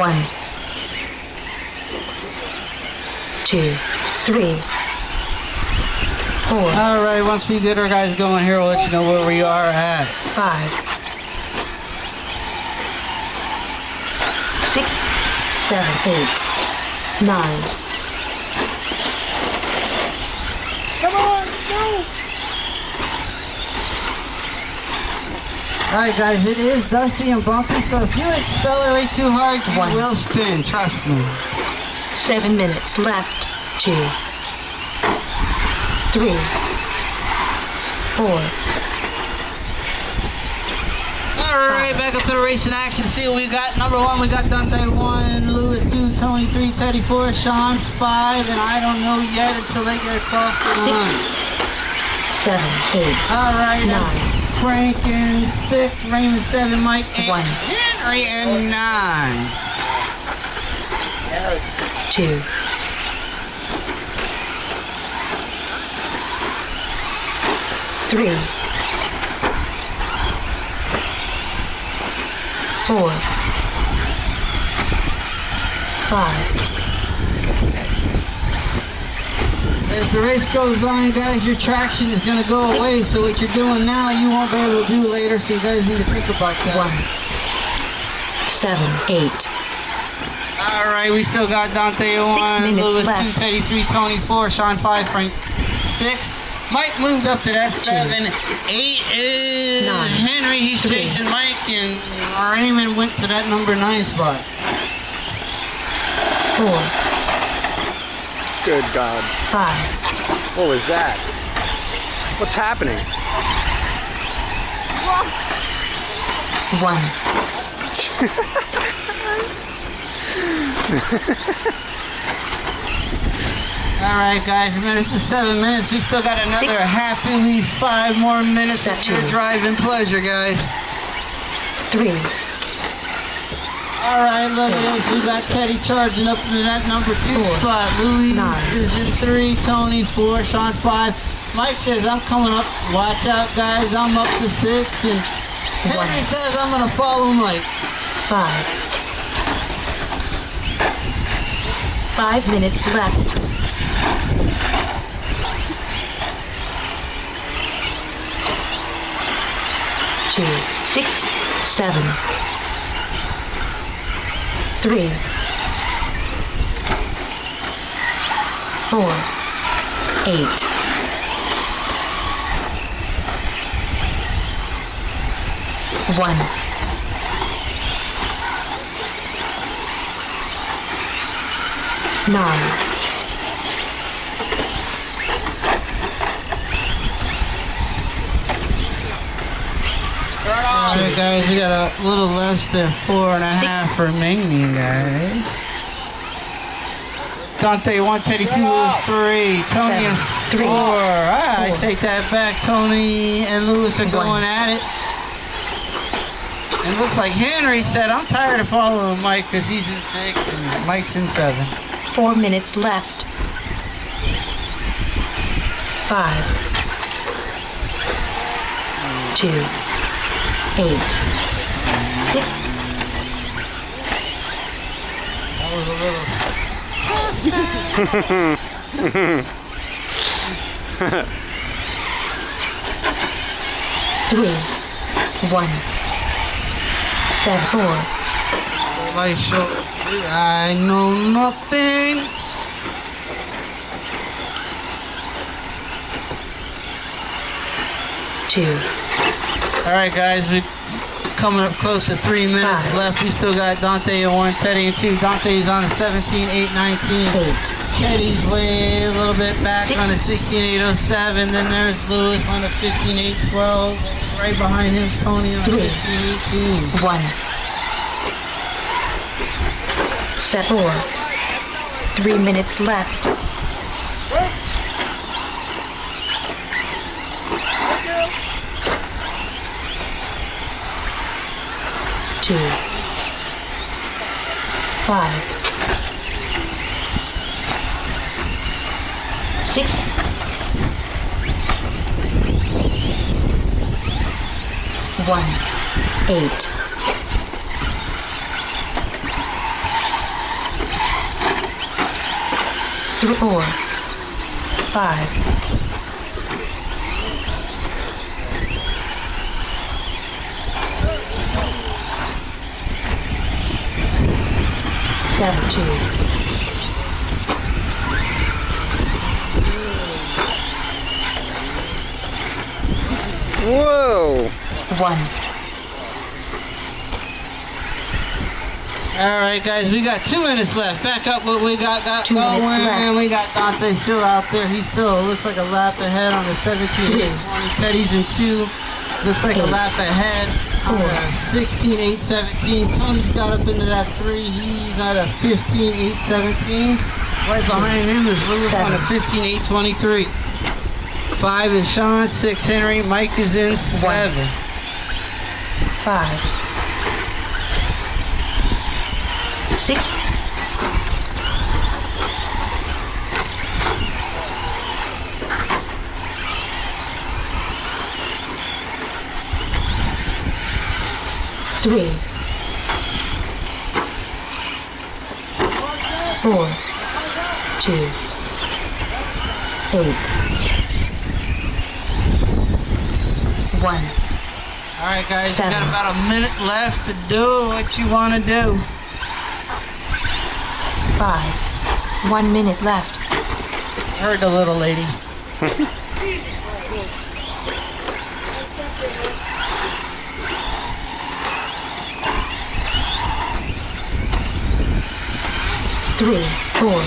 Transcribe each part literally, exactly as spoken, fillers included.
One, two, three, four. All right, once we get our guys going here, we'll let you know where we are at. Five, six, seven, eight, nine. Come on, go! All right, guys, it is dusty and bumpy, so if you accelerate too hard, you One. will spin, trust me. Seven minutes left. Two, three, four. All right, back up to the racing action. See what we got. Number one, we got Dante one, Lewis two, Tony three, Teddy four, Sean five, and I don't know yet until they get across the Six, line. Seven, eight. All right, nine. Frank and six, Raymond seven, Mike eight, One. Henry and nine. Two. Three. Four. Five. As the race goes on, guys, your traction is going to go Six. away, so what you're doing now, you won't be able to do later, so you guys need to think about that. One. Seven. Eight. All right, we still got Dante one, Lewis two, Teddy three, Tony four, Sean five, Frank six. Mike moved up to that seven. Eight is nine. Henry. He's three. Chasing Mike, and Raymond went to that number nine spot. Four. Good God. Five. What was that? What's happening? One. Alright guys, remember this is seven minutes. We still got another Six. happily five more minutes of your driving pleasure, guys. Three. Alright, look at this. We got Teddy charging up to that number two four. spot. Louis Nine. is in three, Tony four, Sean five. Mike says, I'm coming up. Watch out, guys. I'm up to six. And Henry One. says, I'm going to follow Mike. Five. Five minutes left. Two, six, seven, three, four, eight, one. Nine. Alright guys, we got a little less than four and a Six. half remaining, guys. Dante one, Teddy two, Lewis three, Tony Seven. Three. four. Alright, take that back. Tony and Lewis are going one. at it. It looks like Henry said, I'm tired of following Mike because he's in six and Mike's in seven. Four minutes left. Five. Two. Eight. Six. That was a little... Three. One. Seven. Four. Light show. I know nothing. Two. All right, guys, we're coming up close to three minutes Five. left. We still got Dante at one, Teddy at two. Dante's on the seventeen eight nineteen. Eight. Teddy's way a little bit back Six. on the sixteen eight oh seven. Then there's Lewis on the fifteen eight twelve. Right behind him, Tony on Three. the fifteen eighteen. One. Four. Three minutes left. Two. Five. Six. One. Eight. through oar. Five. Seven, two. Whoa. One. Alright guys, we got two minutes left. Back up what we got, got two going. And we got Dante still out there. He still looks like a lap ahead on the seventeen, eighteen, twenty. Teddy's in two. Looks like Eight. a lap ahead Four. on the sixteen, eight, seventeen. Tony's got up into that three. He's at a fifteen, eight, seventeen. Right behind him is Lewis Seven. on a fifteen, eight, twenty-three. Five is Sean. Six, Henry. Mike is in seven. One. Five. Six. Three. Four. Two. Eight. One. Alright guys, Seven. you got about a minute left to do what you want to do. Five. One minute left. Heard the little lady. Three, four,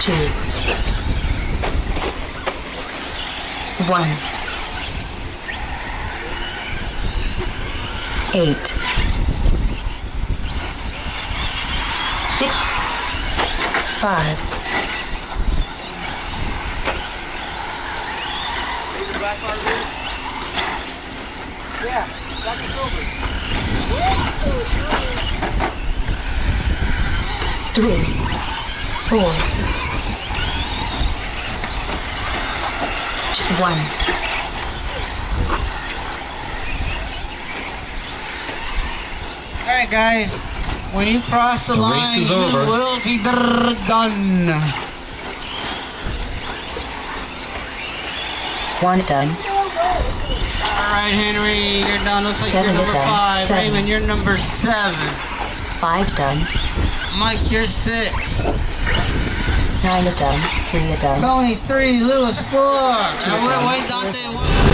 two, one, eight. Six, five, three, four, one, all right, guys. When you cross the, the line, race is you over. will be done. One's done. All right, Henry, you're done. Looks like seven you're number five. Seven. Raymond, you're number seven. Five's done. Mike, you're six. Nine is done. Three is done. Tony, three. Lewis, four. Now, wait, Dante, one.